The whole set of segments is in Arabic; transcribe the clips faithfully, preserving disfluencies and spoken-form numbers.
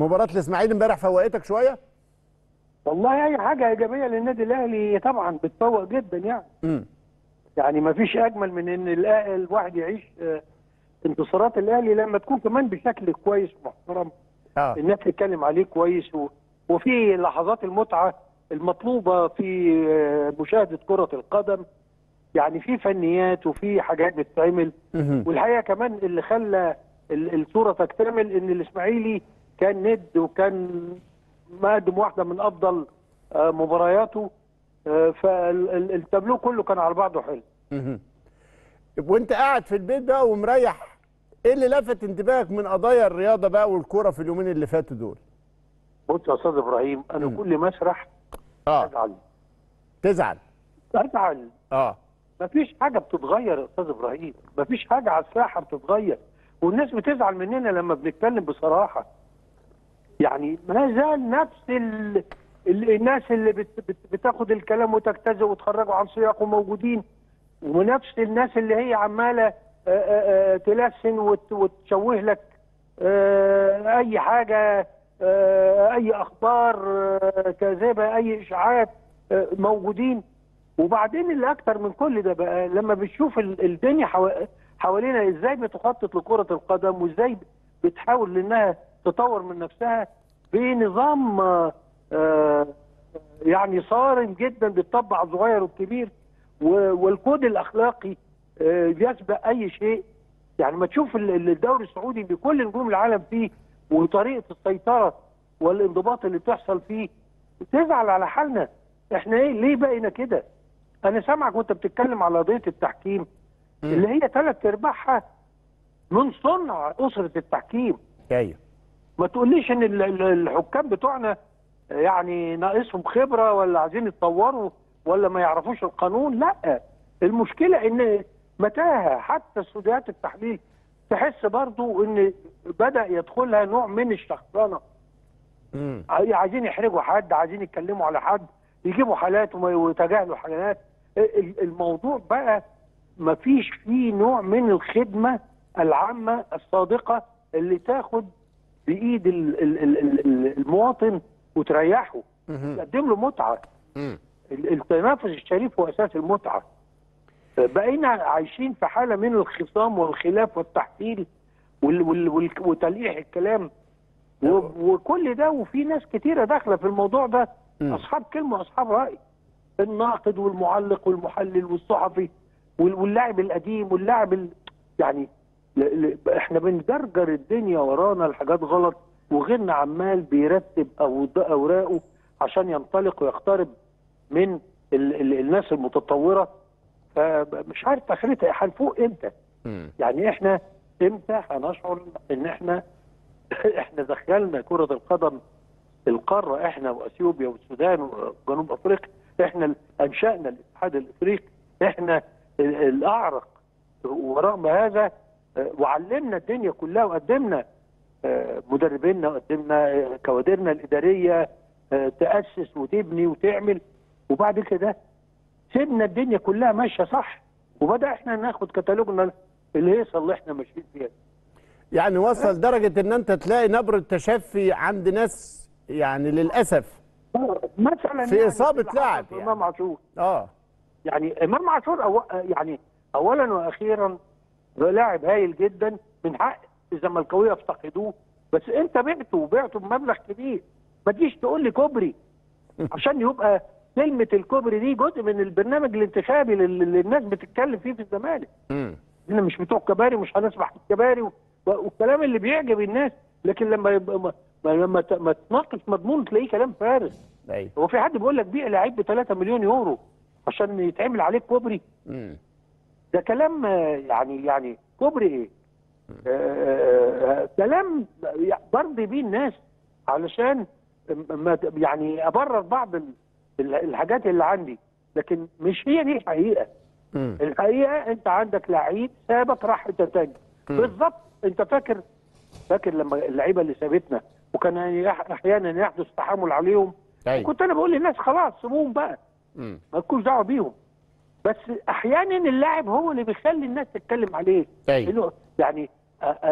مباراة الاسماعيلي امبارح فوقتك شوية؟ والله اي حاجة ايجابية للنادي الاهلي طبعا بتفوق جدا يعني. امم يعني ما فيش اجمل من ان الواحد يعيش انتصارات الاهلي لما تكون كمان بشكل كويس ومحترم. اه الناس تتكلم عليه كويس و... وفي لحظات المتعة المطلوبة في مشاهدة كرة القدم. يعني في فنيات وفي حاجات بتتعمل، والحقيقه كمان اللي خلى الصوره تكتمل ان الاسماعيلي كان ند وكان مقدم واحده من افضل مبارياته، فالتابلو كله كان على بعضه حلو. وانت قاعد في البيت بقى ومريح، ايه اللي لفت انتباهك من قضايا الرياضه بقى والكوره في اليومين اللي فاتوا دول؟ بص يا استاذ ابراهيم، انا مم. كل ما اسرح اه ازعل تزعل ازعل اه مفيش حاجة بتتغير يا أستاذ إبراهيم، مفيش حاجة على الساحة بتتغير، والناس بتزعل مننا لما بنتكلم بصراحة. يعني ما زال نفس ال... ال... الناس اللي بت... بت... بتاخد الكلام وتجتزئ وتخرجوا عن سياقه موجودين، ونفس الناس اللي هي عمالة تلسن وت... وتشوه لك أي حاجة، أي أخبار كاذبة، أي إشاعات موجودين. وبعدين اللي اكتر من كل ده بقى لما بتشوف الدنيا حوالينا ازاي بتخطط لكره القدم وازاي بتحاول انها تطور من نفسها بنظام آه يعني صارم جدا بيتطبق على الصغير والكبير، والكود الاخلاقي آه بيسبق اي شيء. يعني ما تشوف الدوري السعودي بكل نجوم العالم فيه وطريقه السيطره والانضباط اللي بتحصل فيه، تزعل على حالنا احنا ايه ليه بقينا كده؟ أنا سامعك وأنت بتتكلم على قضية التحكيم مم. اللي هي ثلاث أرباعها من صنع أسرة التحكيم. أيوه. ما تقوليش إن الحكام بتوعنا يعني ناقصهم خبرة ولا عايزين يتطوروا ولا ما يعرفوش القانون، لأ، المشكلة إن متاهة. حتى استوديوهات التحليل تحس برضو إن بدأ يدخلها نوع من الشخصنة. امم عايزين يحرجوا حد، عايزين يتكلموا على حد، يجيبوا حالات ويتجاهلوا حالات. الموضوع بقى ما فيش فيه نوع من الخدمة العامة الصادقة اللي تاخد بإيد المواطن وتريحه، تقدم له متعة. التنافس الشريف هو أساس المتعة. بقينا عايشين في حالة من الخصام والخلاف والتحفيل وتلقيح الكلام وكل ده، وفي ناس كتيرة داخلة في الموضوع ده، أصحاب كلمة وأصحاب رأي، الناقد والمعلق والمحلل والصحفي واللاعب القديم واللاعب ال... يعني ل... ل... احنا بنجرجر الدنيا ورانا لحاجات غلط، وغيرنا عمال بيرتب أو... اوراقه عشان ينطلق ويقترب من ال... ال... الناس المتطوره. فمش عارف اخرتها هنفوق امتى؟ يعني احنا امتى هنشعر ان احنا احنا دخلنا كره القدم القاره، احنا واثيوبيا والسودان وجنوب افريقيا، احنا انشانا الاتحاد الافريقي، احنا الاعرق ورغم هذا، وعلمنا الدنيا كلها وقدمنا مدربينا وقدمنا كوادرنا الاداريه تاسس وتبني وتعمل، وبعد كده سيبنا الدنيا كلها ماشيه صح وبدا احنا ناخد كتالوجنا الهيصه اللي احنا ماشيين فيها. يعني وصل درجه ان انت تلاقي نبره تشفي عند ناس يعني للاسف مثلا في اصابه يعني لاعب يعني. امام عاشور اه يعني امام عاشور أو يعني اولا واخيرا لاعب هايل جدا، من حق الزملكاويه يفتقدوه، بس انت بعته وبعته بمبلغ كبير، ما تجيش تقول لي كوبري عشان يبقى كلمه الكوبري دي جزء من البرنامج الانتخابي اللي الناس بتتكلم فيه في الزمالك. امم احنا مش بتوع كباري، مش هنسمح بالكباري والكلام اللي بيعجب الناس، لكن لما يبقى لما ما تناقش مضمون تلاقيه كلام فارغ. ايوه. هو في حد بيقول لك بيع لعيب ب ثلاثة مليون يورو عشان يتعمل عليه كوبري؟ امم ده كلام يعني يعني كوبري ايه؟ آه كلام برضي بيه الناس علشان يعني ابرر بعض الحاجات اللي عندي، لكن مش هي دي الحقيقه. مم. الحقيقه انت عندك لعيب سابك راح حته تانيه بالظبط. انت فاكر فاكر لما اللعيبه اللي سابتنا وكان احيانا يحدث تحامل عليهم؟ أيوة. كنت انا بقول للناس خلاص سيبوهم بقى، مالكوش دعوه بيهم، بس احيانا اللاعب هو اللي بيخلي الناس تتكلم عليه. أيوة. يعني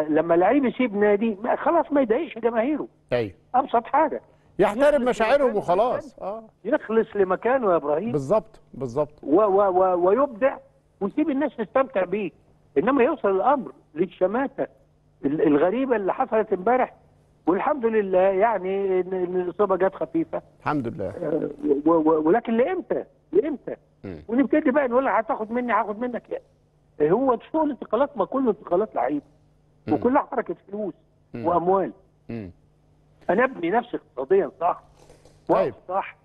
لما لعيب يسيب نادي خلاص ما يضايقش جماهيره. ايوه ابسط حاجه يحترم مشاعرهم وخلاص. اه يخلص لمكانه يا ابراهيم. بالظبط بالظبط. ويبدع ويسيب الناس تستمتع بيه، انما يوصل الامر للشماته الغريبه اللي حصلت امبارح. والحمد لله يعني ان الاصابه جت خفيفه الحمد لله، ولكن لامتى؟ لامتى؟ ونبتدي بقى نقول هتاخد مني هاخد منك. يعني هو سوق الانتقالات ما كله انتقالات لعيبه وكلها حركه فلوس واموال. انا ابني نفسي اقتصاديا صح، واقف صح،